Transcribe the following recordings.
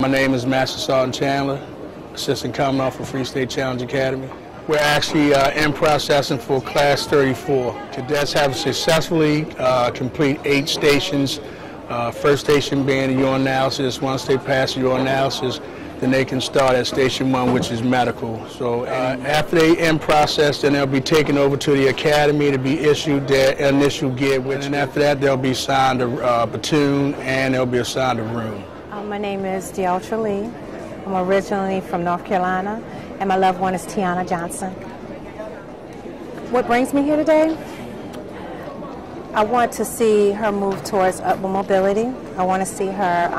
My name is Master Sergeant Chandler, Assistant Commandant for Free State Challenge Academy. We're actually in processing for Class 34. Cadets have successfully complete 8 stations, first station being the urinalysis. Once they pass the urinalysis, then they can start at Station 1, which is medical. So after they in process, then they'll be taken over to the academy to be issued their initial gear, which, and after that, they'll be assigned a platoon and they'll be assigned a room. My name is D'Altra Lee. I'm originally from North Carolina, and my loved one is Tiana Johnson. What brings me here today? I want to see her move towards upward mobility. I want to see her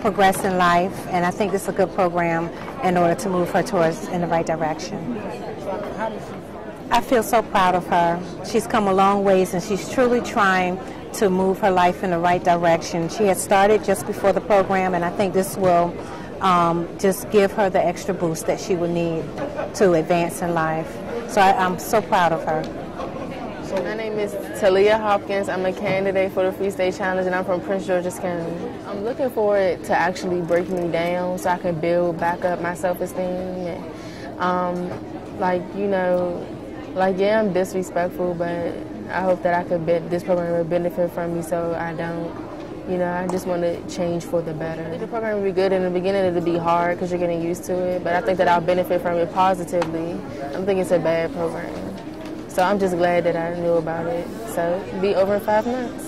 progress in life, and I think this is a good program in order to move her towards in the right direction. I feel so proud of her. She's come a long ways, and she's truly trying to move her life in the right direction. She had started just before the program, and I think this will just give her the extra boost that she will need to advance in life. So I'm so proud of her. My name is Talia Hopkins. I'm a candidate for the Free State Challenge, and I'm from Prince George's County. I'm looking forward to actually breaking me down so I can build back up my self-esteem. And, yeah, I'm disrespectful, but I hope that this program will benefit from me, so I don't, I just want to change for the better. I think the program will be good. In the beginning, it'll be hard because you're getting used to it, but I think that I'll benefit from it positively. I don't think it's a bad program. So I'm just glad that I knew about it. So it'll be over 5 months.